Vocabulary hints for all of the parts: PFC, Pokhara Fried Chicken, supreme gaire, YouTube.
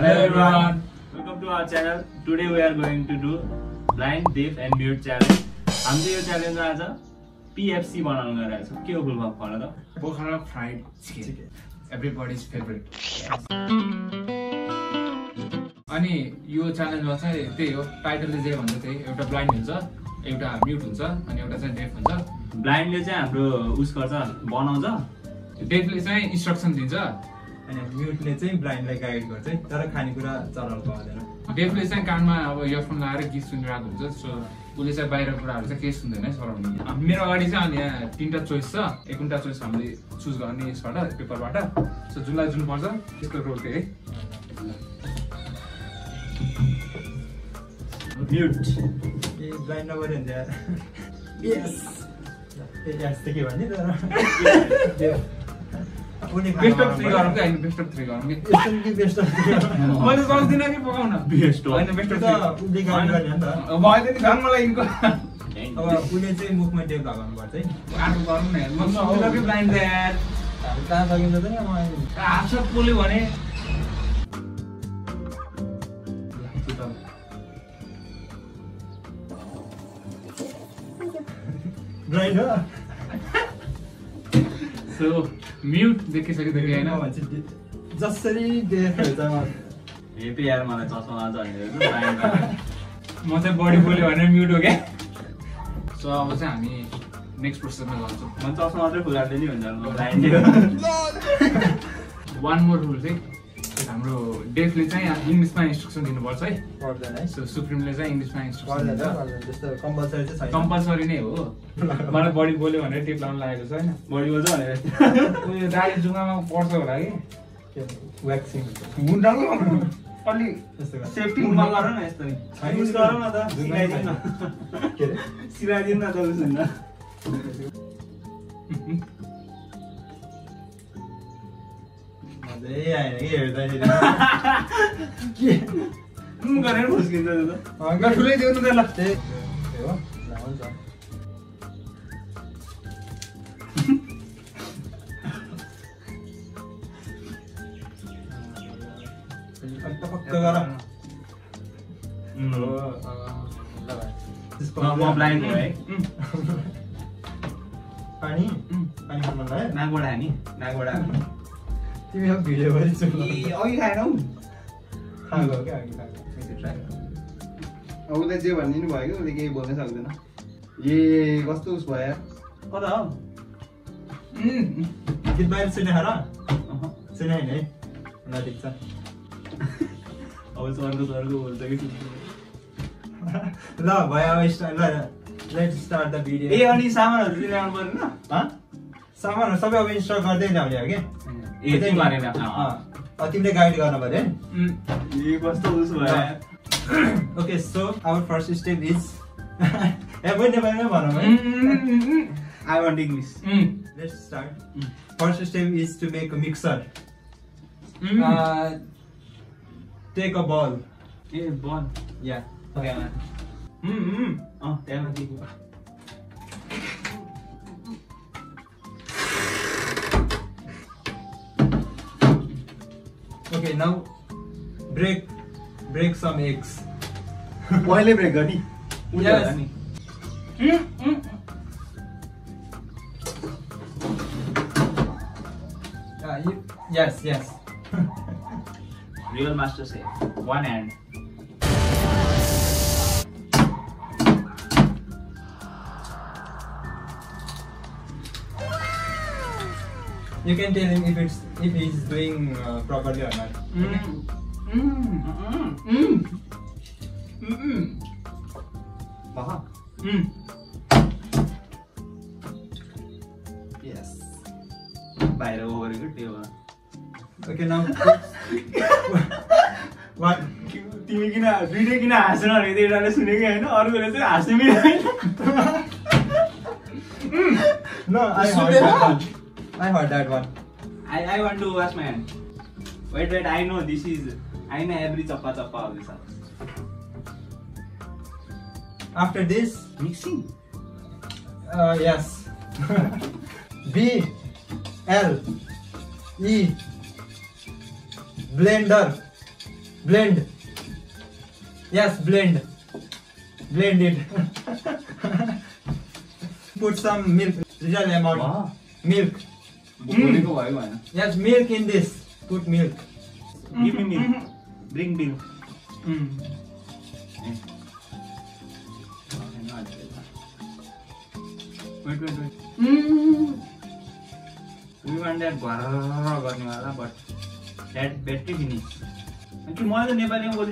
Hello everyone, welcome to our channel. Today we are going to do blind deaf and mute challenge. Hamle yo challenge aaj PFC banauna gareko. Ke ho full form bhana ta? Pokhara Fried Chicken. Everybody's favorite. Ani yo challenge ma chai tei ho title le je bhancha tei euta blind huncha, euta mute huncha, ani euta chai deaf huncha. Blind le chai hamro us garcha banauncha, deaf le chai instruction dincha. Mute le chai blind lai guide garcha tara khani kura chalaun पाउँदैन. deaf ले चाहिँ कानमा अब earphone लाएर गीत सुनिरहेको हुन्छ, सो उले चाहिँ बाहिर कुराहरु चाहिँ के सुन्दैन सराउन्डिङ. मेरो अगाडि चाहिँ यहाँ तीनटा चोइस छ, एकवटा चोइस हामीले चुज गर्ने यसबाट पेपरबाट, सो जुनलाई जुन पर्छ त्यसको रोल के है. mute ए blind नभएर हुन्छ यार. yes ए यस के भन्ने तर best of 3 गरौँ के हैन. best of 3 गरौँ के एकदम के best of 3 मैले सक्दिन नि पकाउन. best of Hahn best of 3 उले गान गर्ने नि त. मैले नि गान मलाई इनको अब उले चाहिँ मुखमा टेप लगाउनु पर्छ है. आटो गर्नु नि म सक्दिन के ब्लाइन्ड यार. कहाँ सकिन्छ त नि. म आछ पुले भने ब्लाइन्ड हो. सो म्यूट देखे सके देखे है ना जसरी देखे जमा ये पे यार मलाई चस्मा जान्दैन म चाहिँ बॉडी बोल्यो भने म्यूट हो के. सो अब चाहिँ हामी नेक्स्ट प्रोसेसमा जान्छौं. म चस्मा मात्र खुलाले नि हुन्छ ल ब्लाइन्ड. वन मोर रूल चाहिँ हाम्रो डेफले चाहिँ इंग्लिशमा इन्स्ट्रक्सन दिनुपर्छ है, पर्दैन है. सो सुप्रीमले चाहिँ इंग्लिशमा इन्स्ट्रक्सन दिन्छ, जस्तो कम्पल्सरी चाहिँ छैन, कम्पल्सरी नै हो. मलाई बडी बोल्यो भनेर टिप लाउन लागेको छ हैन. बडी बोल्छ भनेर उयो दाइ जुगामा पर्छ होला के व्याक्सिङ हुन डाल्नु अलि सेफ्टी हुन गर न. यस्तो नि युज गर न त. सिलाइदिन न के रे, सिलाइदिन न त उसले. ए आएन के हेर्दा के गरेर फस्किन्छ त. हङ्गर ठुलै देउनु त ल. ए हो ल हुन्छ. अल्प पक्क गर हो ल भाइ. त्यसको म ब्लाइन्ड हो है. पानी पानी खान मन लाग्यो. नागबाट हानी नागबाट हानी तिमी अब भिडियो भरि चुल्ला ए अघि खाएनौ खागो के अघि खागो. त्यसै ट्राई गर. अब उले जे भन्ने नि भयो, उले केही बोल्न सक्दैन. ए कस्तो उस भयो यार. कता हो गीत बाहिर सुने हरा सुनाइ नै न देख्छ. अब सरको सरको बोल्छ कि ल भयो. अब स्टार्ट ल. Let's start the video. ए अनि सामानहरु ल्याउनु पर्दैन ह. सामानहरु सबै अब इन्स्टल गर्दै ल्याउने हो के. ए तिमी मानेन तिमीले गाइड गर्न पर्यो हैन. ए कस्तो उस भयो. Okay so our first step is ए भन्ने भन्ने भनौ है. I want English. Let's start. First step is to make a mixer. Take a ball. A ball या ओके. त्यहाँ दिएको okay. now break some eggs. पहिले ब्रेक गर्ने उले गर्ने. yes yes real master say one hand. You can tell him if he is doing properly or not. Baha. Yes. By the way, very good deal. Okay now. What? तिमी किन दुईले किन हाँस्न अरे एउटाले सुनेकै हैन, अरूले चाहिँ हाँस्नै मिल्दैन. No, I heard. I heard that one. I want to wash my hand. Wait, I know this is. I know every chappa chappa of this house. After this, mixing. Yes. B L E blender. Blend. Yes, blend. Blend it. Put some milk. Little amount. Wow. Milk. Yes, milk in this. Put milk. Give me milk. Bring milk. Wait. We want that barra, but that battery finished. And tomorrow Nepali will.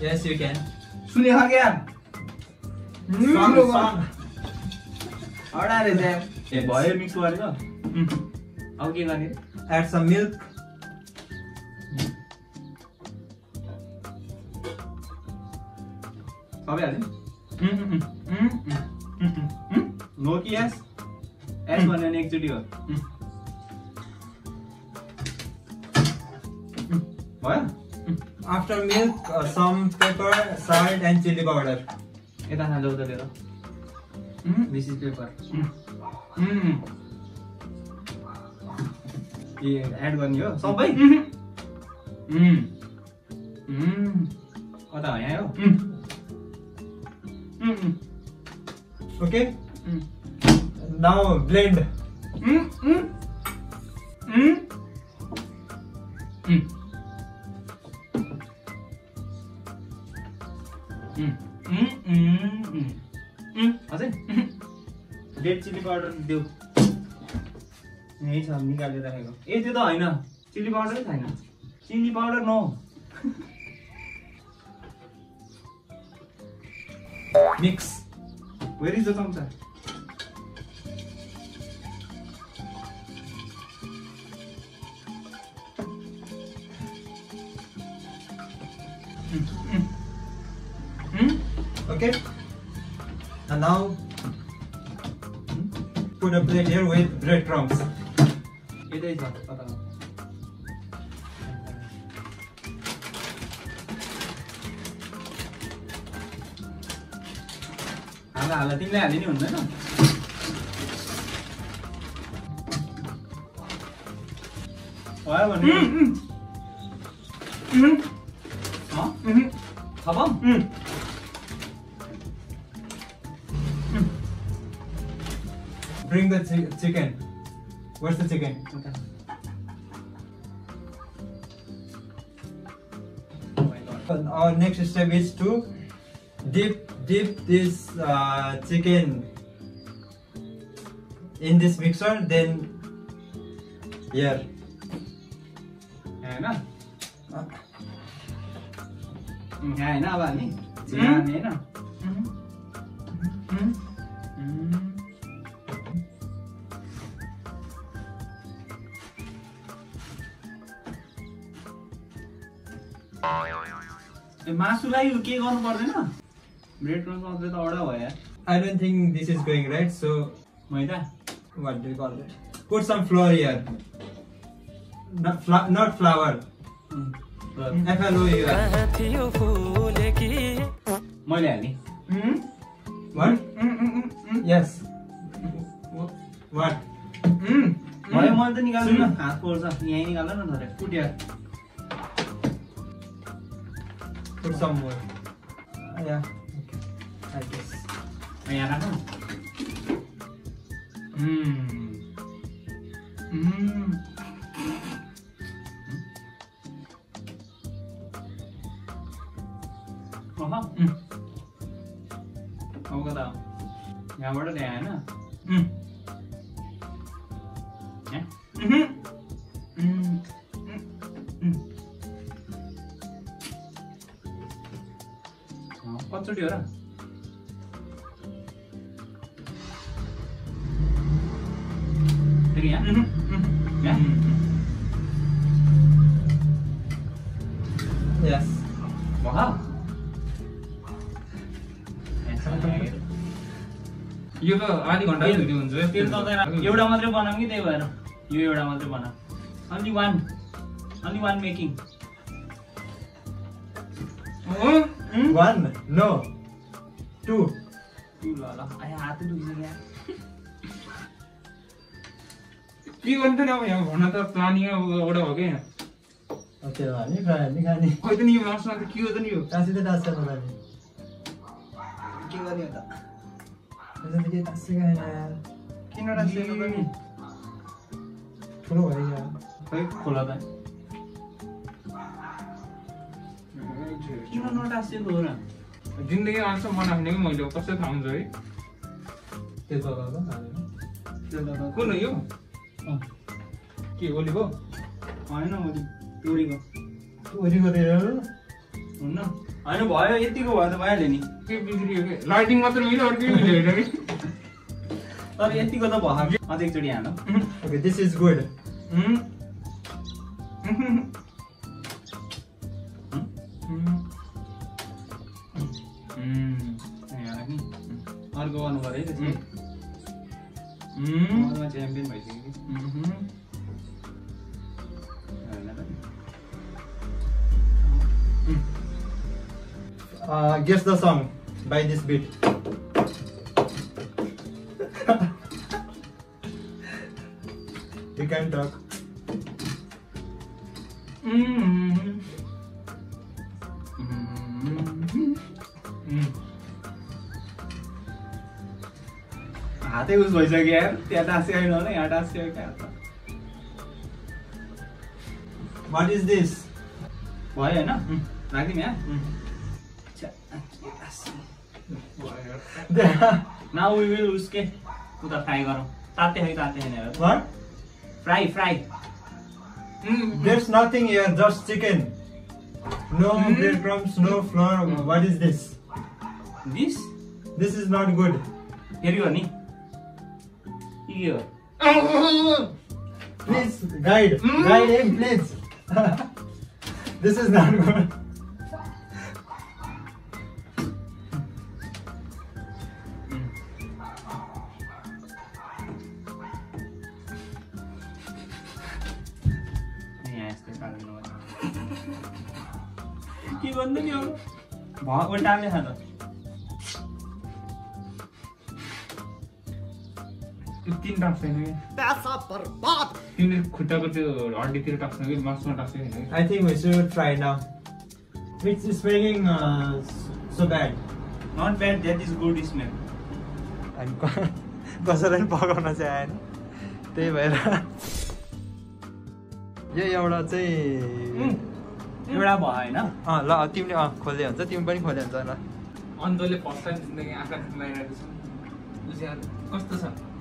Yes, you can. Suneha kya? Song. Order is there. Yes. Boil mix water. Okay, add some milk. No yes. S one and next video. What? After milk, some pepper, salt, and chili powder. This is pepper. Yeah, add one here. So bye. What are you? Okay. Now blend. Red chili powder do. Chili powder. Chili powder no. Mix. Where is the thumbs? Okay. And now put a plate here with breadcrumbs. It is not. I think that you know. Why would you? Huh? How about? Bring the chicken. Where's the chicken? Okay. Oh my God. Our next step is to dip this chicken in this mixer, then here. Yeah. I don't think this is going right, so what do you call it? Put some flour here. Not flour. What? Yes. What? Put here. Put some more. Yeah. I guess. Yes. Wow. You go. I think you only one making. One. No. Two. I have to do it. You want to know? You have another plan here. Okay, I'm not going to do it. I'm not going to do it. I'm not going to do it. I'm not going to do it. Okay, this is good. Guess the song by this beat. You can talk. Hate us bhaisakyo yaar, tya task aina hola, yaha task ayo. What is this? Why na? Rakhdim yaar. Now we will uske uta fry garam. Taate hai. What? Fry. There's nothing here, just chicken. No breadcrumbs, no flour. What is this? This is not good. Here you are, ni. Here. Please guide. Guide him, please. This is not good. I think we should try now. Which is smelling so bad? Not bad, that is good smell. I'm going You are buying, huh? Ah, team, Korean, that you bring Korean. On the percent, the African Americans. Costa,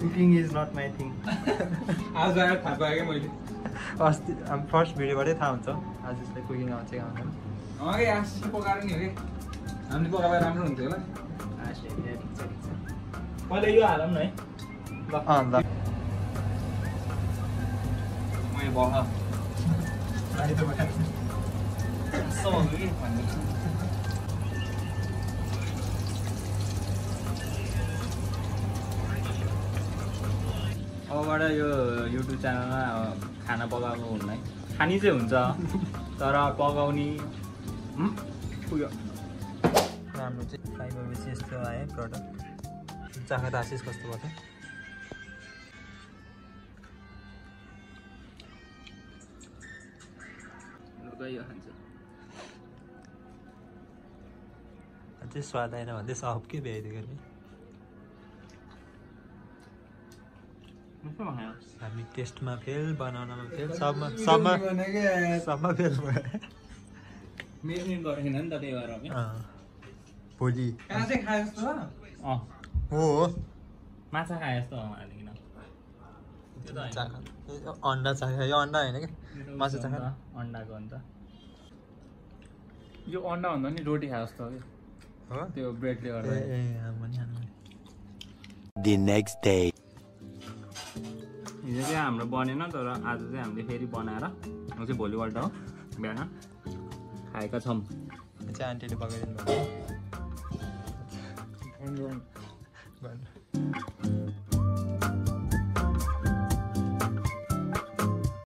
Cooking is not my thing. I'm first video, but it's how so. I just like cooking out. Oh, yes, I'm going to go. What are you, alumni? Over your YouTube channel, Hannibal alone. Honey Zunza, Tara Pogoni. I'm a product. Zahadasis customer. Your hands up. This one I know. This up ki bhi dekhi. Mujhe maha. Sami test ma fail, banana ma fail, sab ma fail. Mere ne gaur ke nan date baar mein. हाँ. बोली. कहाँ से खाया इस तो? हाँ. वो. माचा खाया इस तो हमारे लेकिन. चाखा. अंडा चाखा. ये अंडा है ना क्या? माचा चाखा. अंडा कौन था? You on down, only roti has to be a bread. The next day, हिजो चाहिँ हाम्रो बनेन तर आज चाहिँ हामीले फेरि बनाएर म चाहिँ भोलिबाट हो बिहान खाएका छम अच्छा आन्टीले पकाइदिनु भयो